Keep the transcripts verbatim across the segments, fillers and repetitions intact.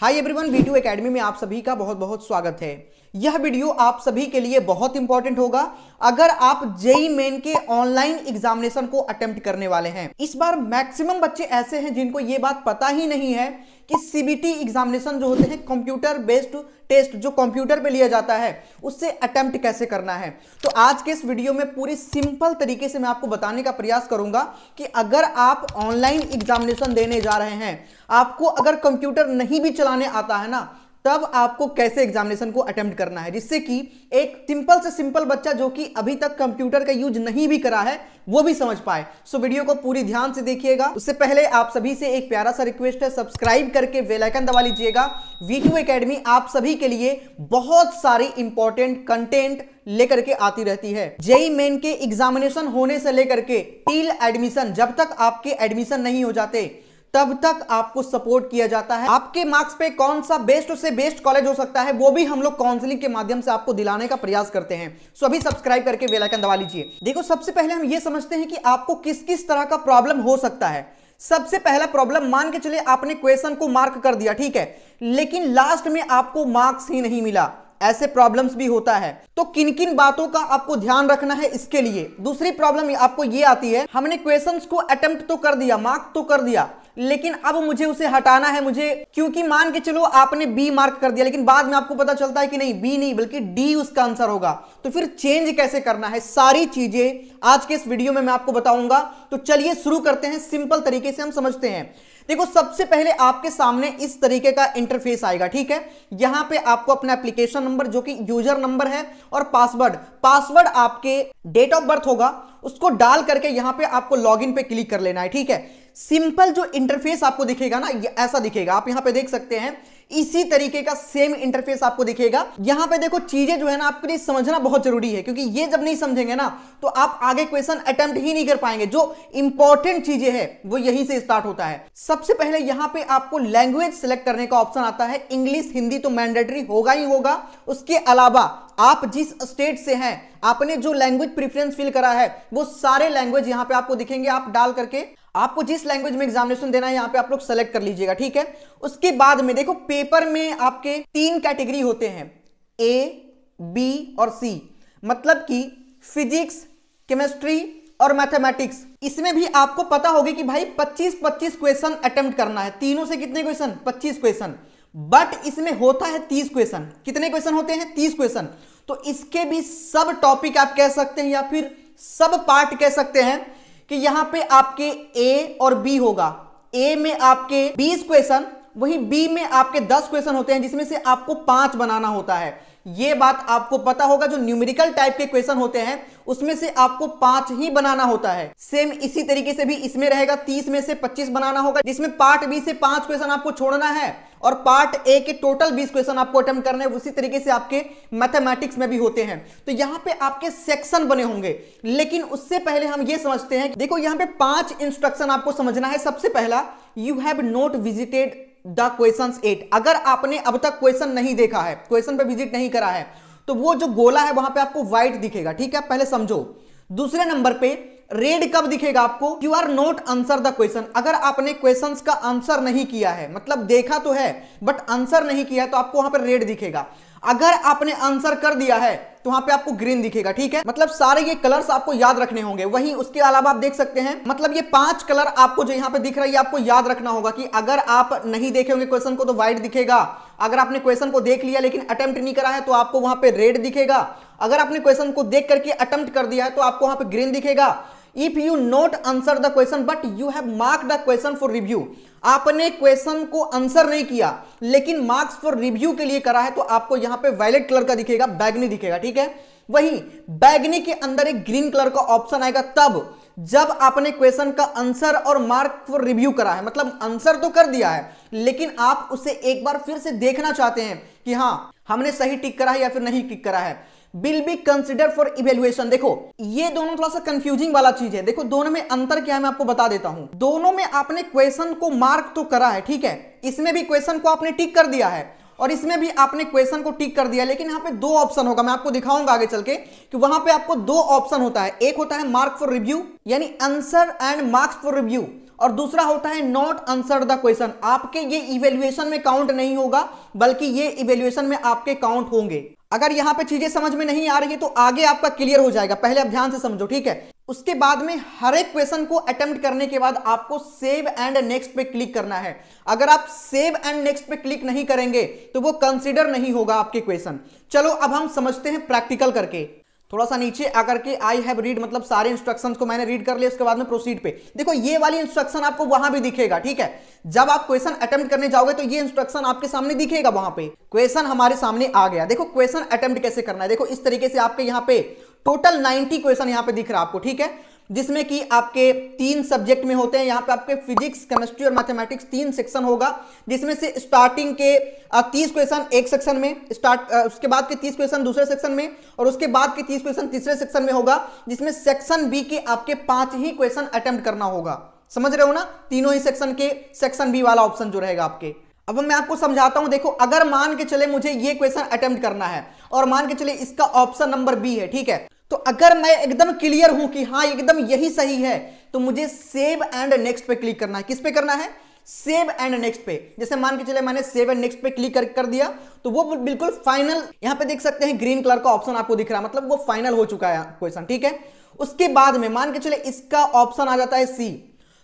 Hi everyone, we two academy में आप सभी का बहुत बहुत स्वागत है। यह वीडियो आप सभी के लिए बहुत इंपॉर्टेंट होगा अगर आप जेई मेन के ऑनलाइन एग्जामिनेशन को अटेम्प्ट करने वाले हैं। इस बार मैक्सिमम बच्चे ऐसे हैं जिनको ये बात पता ही नहीं है कि सीबीटी एग्जामिनेशन जो होते हैं, कंप्यूटर बेस्ड टेस्ट जो कंप्यूटर पे लिया जाता है, उससे अटेम्प्ट कैसे करना है। तो आज के इस वीडियो में पूरी सिंपल तरीके से मैं आपको बताने का प्रयास करूंगा कि अगर आप ऑनलाइन एग्जामिनेशन देने जा रहे हैं, आपको अगर कंप्यूटर नहीं भी चलाने आता है ना, तब आपको कैसे एग्जामिनेशन को अटेम्प्ट करना है, जिससे कि एक सिंपल से सिंपल बच्चा जो कि अभी तक कंप्यूटर का यूज नहीं भी करा है वो भी समझ पाए। सो वीडियो को पूरी ध्यान से देखिएगा। उससे पहले आप सभी से एक प्यारा सा रिक्वेस्ट है, सब्सक्राइब करके बेल आइकन दबा लीजिएगा। वी टू एकेडमी आप सभी के लिए बहुत सारी इंपॉर्टेंट कंटेंट लेकर के आती रहती है। जेई मेन के एग्जामिनेशन होने से लेकर के टिल एडमिशन, जब तक आपके एडमिशन नहीं हो जाते तब तक आपको सपोर्ट किया जाता है। आपके मार्क्स पे कौन सा बेस्ट से बेस्ट कॉलेज हो सकता है वो भी हम लोग काउंसलिंग के माध्यम से आपको दिलाने का प्रयास करते हैं। सो अभी सब्सक्राइब करके बेल आइकन दबा लीजिए। देखो, सबसे पहले हम ये समझते हैं कि आपको किस किस तरह का प्रॉब्लम हो सकता है। सबसे पहला प्रॉब्लम, मान के चले आपने क्वेश्चन को मार्क कर दिया, ठीक है, लेकिन लास्ट में आपको मार्क्स ही नहीं मिला, ऐसे प्रॉब्लम्स भी होता है। तो किन किन बातों का आपको ध्यान रखना है इसके लिए। दूसरी प्रॉब्लम आपको ये आती है, हमने क्वेश्चंस को अटेम्प्ट तो कर दिया, मार्क तो कर दिया, लेकिन अब मुझे उसे हटाना है मुझे, क्योंकि मान के चलो आपने बी मार्क कर दिया, लेकिन बाद में आपको पता चलता है कि नहीं, बी नहीं बल्कि डी उसका आंसर होगा। तो फिर चेंज कैसे करना है, सारी चीजें आज के इस वीडियो में मैं आपको बताऊंगा। तो चलिए शुरू करते हैं, सिंपल तरीके से हम समझते हैं। देखो, सबसे पहले आपके सामने इस तरीके का इंटरफेस आएगा, ठीक है। यहां पे आपको अपना एप्लीकेशन नंबर जो कि यूजर नंबर है और पासवर्ड, पासवर्ड आपके डेट ऑफ बर्थ होगा, उसको डाल करके यहां पे आपको लॉगिन पे क्लिक कर लेना है, ठीक है। सिंपल जो इंटरफेस आपको दिखेगा ना, ऐसा दिखेगा, आप यहां पे देख सकते हैं, इसी तरीके का सेम इंटरफेस आपको दिखेगा। यहां पे देखो, चीजें जो है ना आपके लिए समझना बहुत जरूरी है, क्योंकि ये जब नहीं समझेंगे ना तो आप आगे क्वेश्चन अटेम्प्ट ही नहीं कर पाएंगे। जो इंपॉर्टेंट चीजें हैं वो यहीं से स्टार्ट होता है। सबसे पहले यहां पे आपको लैंग्वेज सेलेक्ट करने का ऑप्शन आता है। इंग्लिश, हिंदी तो मैंडेटरी होगा ही होगा। उसके अलावा आप जिस स्टेट से हैं, आपने जो लैंग्वेज प्रिफरेंस फिल करा है, वो सारे लैंग्वेज यहाँ पे आपको दिखेंगे। आप डाल करके आपको जिस लैंग्वेज में एग्जामिनेशन देना है यहाँ पे आप लोग सेलेक्ट कर लीजिएगा, ठीक है। उसके बाद में देखो, पेपर में आपके तीन कैटेगरी होते हैं, ए, बी और सी, मतलब कि फिजिक्स, केमिस्ट्री और मैथमेटिक्स। इसमें भी आपको पता होगी कि भाई पच्चीस पच्चीस क्वेश्चन अटेम्प्ट करना है। तीनों से कितने क्वेश्चन? पच्चीस क्वेश्चन। बट इसमें होता है तीस क्वेश्चन। कितने क्वेश्चन होते हैं? तीस क्वेश्चन। तो इसके भी सब टॉपिक आप कह सकते हैं या फिर सब पार्ट कह सकते हैं कि यहां पे आपके ए और बी होगा। ए में आपके बीस क्वेश्चन, वहीं बी में आपके दस क्वेश्चन होते हैं, जिसमें से आपको पांच बनाना होता है। ये बात आपको पता होगा, जो न्यूमेरिकल टाइप के क्वेश्चन होते हैं उसमें से आपको पांच ही बनाना होता है। सेम इसी तरीके से भी इसमें रहेगा, तीस में से पच्चीस बनाना होगा, जिसमें पार्ट बी से पांच क्वेश्चन आपको छोड़ना है और पार्ट ए के टोटल बीस क्वेश्चन आपको अटेम्प्ट करने हैं। उसी तरीके से आपके मैथमेटिक्स में भी होते हैं। तो यहाँ पे आपके सेक्शन बने होंगे, लेकिन उससे पहले हम ये समझते हैं। देखो, यहाँ पे पांच इंस्ट्रक्शन आपको समझना है। सबसे पहला, you have not visited the questions yet. अगर आपने अब तक क्वेश्चन नहीं देखा है, क्वेश्चन पे विजिट नहीं करा है, तो वो जो गोला है वहां पे आपको व्हाइट दिखेगा, ठीक है, पहले समझो। दूसरे नंबर पे रेड कब दिखेगा आपको? You are not answer the question. अगर आपने क्वेश्चंस का आंसर नहीं किया है, मतलब देखा तो है बट आंसर नहीं किया है, तो आपको वहां पर रेड दिखेगा। अगर आपने आंसर कर दिया है तो वहां पे आपको ग्रीन दिखेगा, ठीक है। मतलब सारे ये कलर्स आपको याद रखने होंगे। वहीं उसके अलावा आप देख सकते हैं, मतलब ये पांच कलर आपको जो यहाँ पे दिख रहा है आपको याद रखना होगा कि अगर आप नहीं देखे होंगे क्वेश्चन को तो व्हाइट दिखेगा। अगर आपने क्वेश्चन को देख लिया लेकिन अटेम्प्ट नहीं करा है तो आपको वहां पे रेड दिखेगा। अगर आपने क्वेश्चन को देख करके अटेम्प्ट कर दिया है तो आपको वहां पे ग्रीन दिखेगा। If you not answer the question but you have marked the question for review, आपने क्वेश्चन को आंसर नहीं किया लेकिन मार्क्स फॉर रिव्यू के लिए करा है, तो आपको यहाँ पे वायलेट कलर का दिखेगा, बैगनी दिखेगा, ठीक है। वहीं बैगनी के अंदर एक ग्रीन कलर का ऑप्शन आएगा तब, जब आपने क्वेश्चन का आंसर और मार्क फॉर रिव्यू करा है, मतलब आंसर तो कर दिया है लेकिन आप उसे एक बार फिर से देखना चाहते हैं कि हाँ, हमने सही टिक करा है या फिर नहीं टिक करा है। Will be considered for evaluation। देखो, ये दोनों थोड़ा सा कंफ्यूजिंग वाला चीज है। देखो, दोनों में अंतर क्या है मैं आपको बता देता हूं। दोनों में आपने क्वेश्चन को मार्क तो करा है, ठीक है, इसमें भी क्वेश्चन को आपने टिक कर दिया है और इसमें भी आपने क्वेश्चन को टिक कर दिया, लेकिन यहाँ पे दो ऑप्शन होगा, मैं आपको दिखाऊंगा आगे चल के कि वहां पे आपको दो ऑप्शन होता है। एक होता है मार्क फॉर रिव्यू, यानी answer and marks for review, और दूसरा होता है नॉट आंसर द क्वेश्चन, आपके ये इवेल्युएशन में काउंट नहीं होगा बल्कि ये इवेल्युएशन में आपके काउंट होंगे। अगर यहाँ पे चीजें समझ में नहीं आ रही है तो आगे आपका क्लियर हो जाएगा, पहले आप ध्यान से समझो, ठीक है। उसके बाद में हर एक क्वेश्चन को अटेम्प्ट करने के बाद आपको सेव एंड नेक्स्ट पे क्लिक करना है। अगर आप सेव एंड नेक्स्ट पे क्लिक नहीं करेंगे तो वो कंसीडर नहीं होगा आपके क्वेश्चन। चलो अब हम समझते हैं प्रैक्टिकल करके। थोड़ा सा नीचे आकर के आई हैव रीड मतलब सारे इंस्ट्रक्शंस को मैंने रीड कर लिया, उसके बाद में प्रोसीड पे देखो ये वाली इंस्ट्रक्शन आपको वहां भी दिखेगा, ठीक है। जब आप क्वेश्चन अटेम्प्ट करने जाओगे तो ये इंस्ट्रक्शन आपके सामने दिखेगा। वहां पे क्वेश्चन हमारे सामने आ गया, देखो क्वेश्चन अटेम्प्ट कैसे करना है। देखो इस तरीके से आपके यहाँ पे टोटल नाइनटी क्वेश्चन यहाँ पे दिख रहा है आपको, ठीक है, जिसमें कि आपके तीन सब्जेक्ट में होते हैं। यहाँ पे आपके फिजिक्स, केमिस्ट्री और मैथमेटिक्स तीन सेक्शन होगा, जिसमें से स्टार्टिंग के तीस क्वेश्चन एक सेक्शन में स्टार्ट, उसके बाद के तीस क्वेश्चन दूसरे सेक्शन में, और उसके बाद के तीस क्वेश्चन तीसरे सेक्शन में होगा, जिसमें सेक्शन बी के आपके पांच ही क्वेश्चन अटेम्प्ट करना होगा। समझ रहे हो ना, तीनों ही सेक्शन के, सेक्शन बी वाला ऑप्शन जो रहेगा आपके। अब मैं आपको समझाता हूं। देखो अगर मान के चले मुझे ये क्वेश्चन अटेम्प्ट करना है और मान के चले इसका ऑप्शन नंबर बी है, ठीक है, तो अगर मैं एकदम क्लियर हूं कि हाँ एकदम यही सही है तो मुझे सेव एंड नेक्स्ट पे क्लिक करना है। किस पे करना है? सेव एंड नेक्स्ट पे। जैसे मान के चले मैंने सेव एंड नेक्स्ट पे क्लिक कर, कर दिया तो वो बिल्कुल फाइनल, यहाँ पे देख सकते हैं ग्रीन कलर का ऑप्शन आपको दिख रहा है, मतलब वो फाइनल हो चुका है क्वेश्चन, ठीक है। उसके बाद में मान के चले इसका ऑप्शन आ जाता है सी,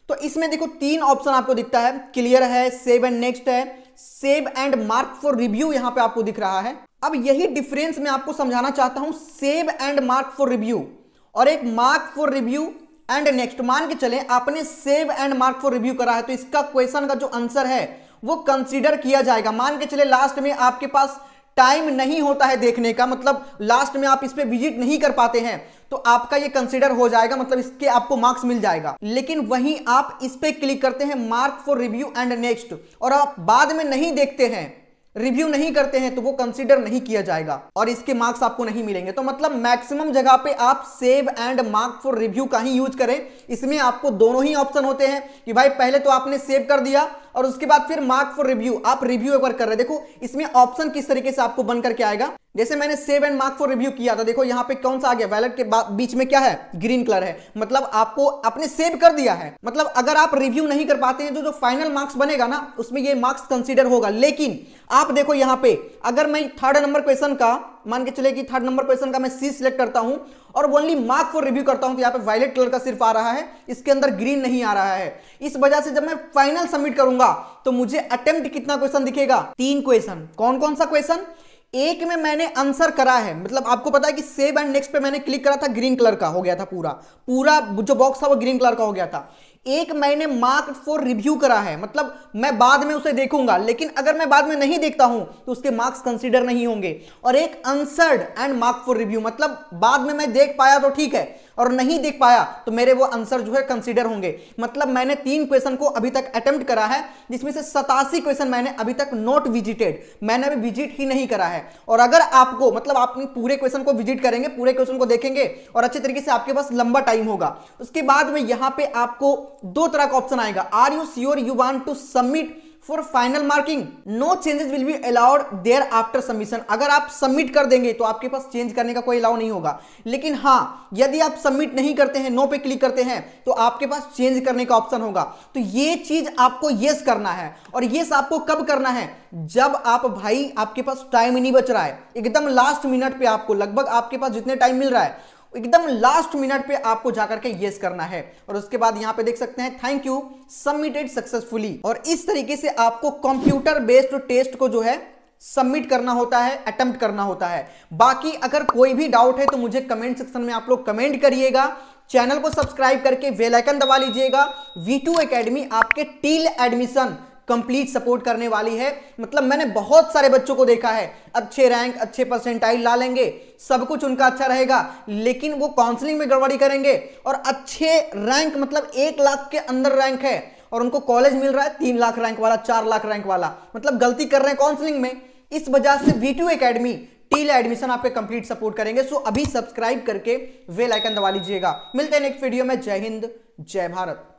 तो इसमें देखो तीन ऑप्शन आपको दिखता है, क्लियर है, सेव एंड नेक्स्ट है, save and mark for review यहाँ पे आपको दिख रहा है। अब यही डिफरेंस मैं आपको समझाना चाहता हूं, save and mark for review और एक mark for review and next. मान के चले आपने save and mark for review करा है तो इसका क्वेश्चन का जो आंसर है वो कंसीडर किया जाएगा। मान के चले लास्ट में आपके पास टाइम नहीं होता है देखने का, मतलब लास्ट में आप इस पर विजिट नहीं कर पाते हैं तो आपका ये कंसीडर हो जाएगा, मतलब इसके आपको मार्क्स मिल जाएगा। लेकिन वहीं आप इस पर क्लिक करते हैं mark for review and next और आप बाद में नहीं देखते हैं, रिव्यू नहीं करते हैं तो वो कंसीडर नहीं किया जाएगा और इसके मार्क्स आपको नहीं मिलेंगे। तो मतलब मैक्सिमम जगह पे आप save and mark for review का ही यूज करें। इसमें आपको दोनों ही ऑप्शन होते हैं कि भाई पहले तो आपने सेव कर दिया और उसके बाद फिर मार्क फॉर रिव्यू, आप रिव्यू एक बार कर रहे। देखो इसमें ऑप्शन किस तरीके से आपको बन करके आएगा। जैसे मैंने save and mark for review किया था, देखो यहाँ पे कौन सा आ गया, वैलेट के बीच में क्या है, ग्रीन कलर है, मतलब आपको आपने सेव कर दिया है। मतलब अगर आप रिव्यू नहीं कर पाते हैं तो जो फाइनल मार्क्स बनेगा ना उसमें ये मार्क्स कंसीडर होगा। लेकिन आप देखो यहाँ पे अगर मैं थर्ड नंबर क्वेश्चन का, मान के चले कि थर्ड नंबर क्वेश्चन का मैं सी सिलेक्ट करता हूं और ओनली मार्क फॉर रिव्यू करता हूं तो यहाँ पे वायलेट कलर का सिर्फ आ रहा है, इसके अंदर ग्रीन नहीं आ रहा है। इस वजह से जब मैं फाइनल सबमिट करूंगा तो मुझे अटेम्प्ट कितना क्वेश्चन दिखेगा, तीन क्वेश्चन। कौन कौन सा क्वेश्चन? एक में मैंने आंसर करा है, मतलब आपको पता है कि सेव एंड नेक्स्ट पे मैंने क्लिक करा था, ग्रीन कलर का हो गया था, पूरा पूरा जो बॉक्स था वो ग्रीन कलर का हो गया था। एक मैंने मार्क फॉर रिव्यू करा है, मतलब मैं बाद में उसे देखूंगा, लेकिन अगर मैं बाद में नहीं देखता हूं तो उसके मार्क्स कंसीडर नहीं होंगे। और एक answered and mark for review, मतलब बाद में मैं देख पाया तो ठीक है और नहीं देख पाया तो मेरे वो आंसर जो है कंसीडर होंगे। मतलब मैंने तीन क्वेश्चन को अभी तक अटेम्प्ट करा है, जिसमें से सतासी क्वेश्चन मैंने अभी तक नॉट विजिटेड, मैंने अभी विजिट ही नहीं करा है। और अगर आपको मतलब आप पूरे क्वेश्चन को विजिट करेंगे, पूरे क्वेश्चन को देखेंगे और अच्छे तरीके से आपके पास लंबा टाइम होगा। उसके बाद में यहाँ पे आपको दो तरह का ऑप्शन आएगा, are you sure you want to submit for final marking, no changes will be allowed there after submission. अगर आप सबमिट कर देंगे तो आपके पास चेंज करने का कोई अलाउ नहीं होगा, लेकिन हाँ यदि आप सबमिट नहीं करते हैं, नो पे क्लिक करते हैं तो आपके पास चेंज करने का ऑप्शन होगा। तो ये चीज आपको येस करना है और येस आपको कब करना है, जब आप भाई आपके पास टाइम नहीं बच रहा है, एकदम लास्ट मिनट पे आपको लगभग आपके पास जितने टाइम मिल रहा है एकदम लास्ट मिनट पे आपको जाकर के येस करना है। और उसके बाद यहाँ पे देख सकते हैं थैंक यू सबमिटेड सक्सेसफुली। और इस तरीके से आपको कंप्यूटर बेस्ड टेस्ट को जो है सबमिट करना होता है, अटेम्प्ट करना होता है। बाकी अगर कोई भी डाउट है तो मुझे कमेंट सेक्शन में आप लोग कमेंट करिएगा, चैनल को सब्सक्राइब करके बेल आइकन दबा लीजिएगा। वी टू एकेडमी आपके टिल एडमिशन कंप्लीट सपोर्ट करने वाली है, मतलब मैंने बहुत सारे बच्चों को देखा है अच्छे रैंक अच्छे परसेंटाइल ला लेंगे, सब कुछ उनका अच्छा रहेगा, लेकिन वो काउंसलिंग में गड़बड़ी करेंगे और अच्छे रैंक मतलब एक लाख के अंदर रैंक है और उनको कॉलेज मिल रहा है तीन लाख रैंक वाला, चार लाख रैंक वाला, मतलब गलती कर रहे हैं काउंसलिंग में। इस वजह से V two Academy till admission आपके कंप्लीट सपोर्ट करेंगे। सो अभी सब्सक्राइब करके बेल आइकन दबा लीजिएगा। मिलते हैं नेक्स्ट वीडियो में। जय हिंद, जय भारत।